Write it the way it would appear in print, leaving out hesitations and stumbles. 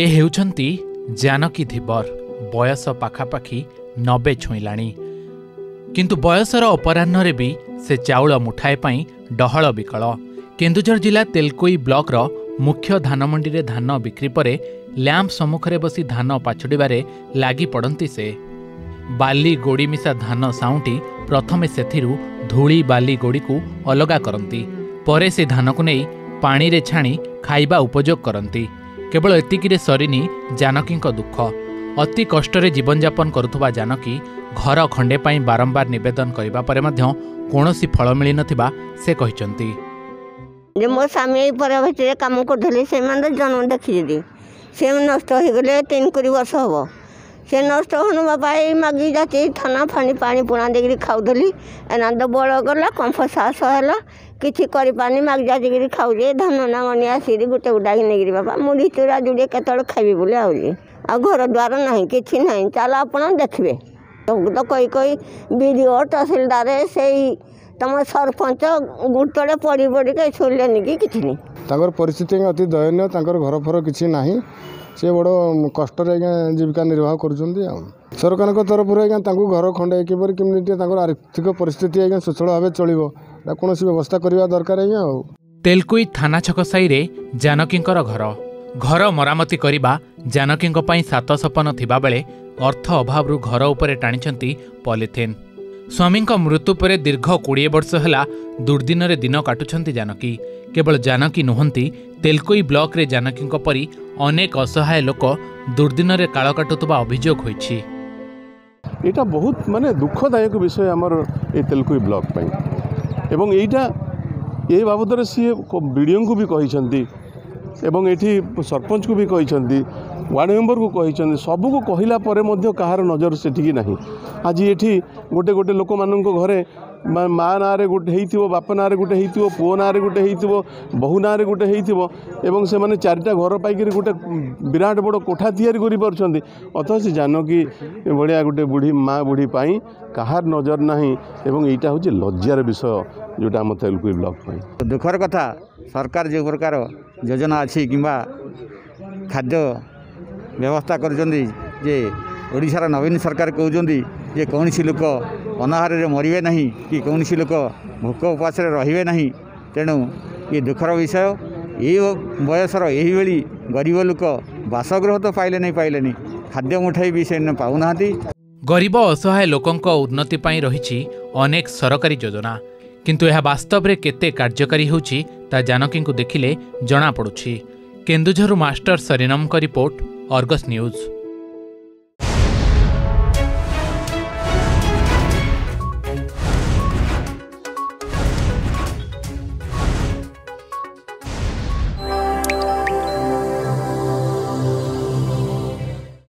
ए हेउछंती जानकी धीबर बयस पाखापाखी 90 छुईलाणी किंतु बयसर अपराह्न रे भी से चाउल मुठाए पाई डहल बिकल। केन्दुझर जिला तेलकोई ब्लॉक रो मुख्य धान मंडी रे धान बिक्री परे लैंप सम्मुख रे बसी धान पाछुड़े लागी पड़ती से। बाली गोड़ी मिसा धान साउंटी प्रथमे सेथिरु धूली बाली गोड़ी को अलगा करती, परे से धान को नहीं पानी रे छाणी खाइबा उपयोग करती। केवल एतिकिरे सरीनी जानकी दुख। अति कष्टरे जीवन यापन करुवा जानकी घर खंडे पाई बारंबार निवेदन करबा परे मध्य कोनोसी फल मिली नथिबा से कहिचंती। मो स्वामी पर कम करुले से जन्म देखी से नष्ट हो गले 3 वर्ष हम से नष्ट होनु बाबा मागी जाती थाना फाणी पानी पुणा देकर खाऊली एना तो बड़ गला कंफ सास है किसी करपानी मागी जाती खाऊे धान नागनी आसिक गोटे गुटाक नहीं बाबा मुढ़ी चूरा जुड़े केतल खाबी बोले आऊली आ घर द्वार ना कि ना चल आप देखिए तो कही कही बीडीओ तहसीलदार से तुम सरपंच गुटे पड़ी पड़ी के शुणिलेनि कि किसी नहीं परिस्थिति अति दयनीय घर फर किसी ना से बड़ कष्ट जीविका निर्वाह कर सरकार तरफ आज घर खंडे किपर किमती आर्थिक परिस्थिति आज सुचल भाव चलो कौन व्यवस्था करवा दरकार। आज तेलकोई थाना छक साई जानकी घर घर मरामती करवा जानकी सात सपन थिबा बेले अर्थ अभाव घर उपर टाणी पॉलिथिन। स्वामी मृत्यु पर दीर्घ 20 वर्ष है दुर्दिन दिन काटुंट जानकी। केवल जानकी नुहंती तेलकोई ब्लॉक रे जानकी परी अनेक असहाय लोक दुर्दिन रे काल काटुवा अभियोग होइछि। एटा बहुत माने दुखदायक विषय आमर ए तेलकोई ब्लॉक पई एवं एटा ए बाबद रे सी बीडीओ को भी कहिसंती एवं एठी सरपंच को भी कहिसंती वार्ड मेंबर को कहिसंती सबको कहिला परे मध्य कहार नजर सेठी नाही। आज एठी गोटे गोटे लोक मानन को घरे माँ ना गोटे होइथिबो, बाप ना गोटे होइथिबो, पुओ ना गोटे होइथिबो, बहु ना गोटे होइथिबो एवं से माने चारिटा घर पाइक गोटे विराट बड़ कोठा तैयारी करि परछंती। अतः से जानकी भलिया गोटे बुढ़ी माँ बुढ़ी पाई कहार नजर नाही एवं एटा होछि लज्जार विषय जोटा हम तेलकोई ब्लॉक पाई दुखर कथा। सरकार जो प्रकार योजना अछि किबा खाद्य व्यवस्था करछंती जे ओडिसा रा नवीन सरकार कहउछंती जे कौन सी लोक अनाहार मरवे ना कि कौन सी लोक भूक उपास रे ना, तेणु ये दुखर विषय। ये बयसर यही गरीब लोक बासगृह तो पाइले नहीं पाइले नहीं खाद्य मुठाई भी से पाऊना। गरीब असहाय लोकों उन्नति पाई रही अनेक सरकारी योजना किंतु यह वास्तव में केते कार्यकारी होची ता जानकी देखिले जना पड़ुछि। केन्दुझर मास्टर सरिनम का रिपोर्ट, अर्गस न्यूज।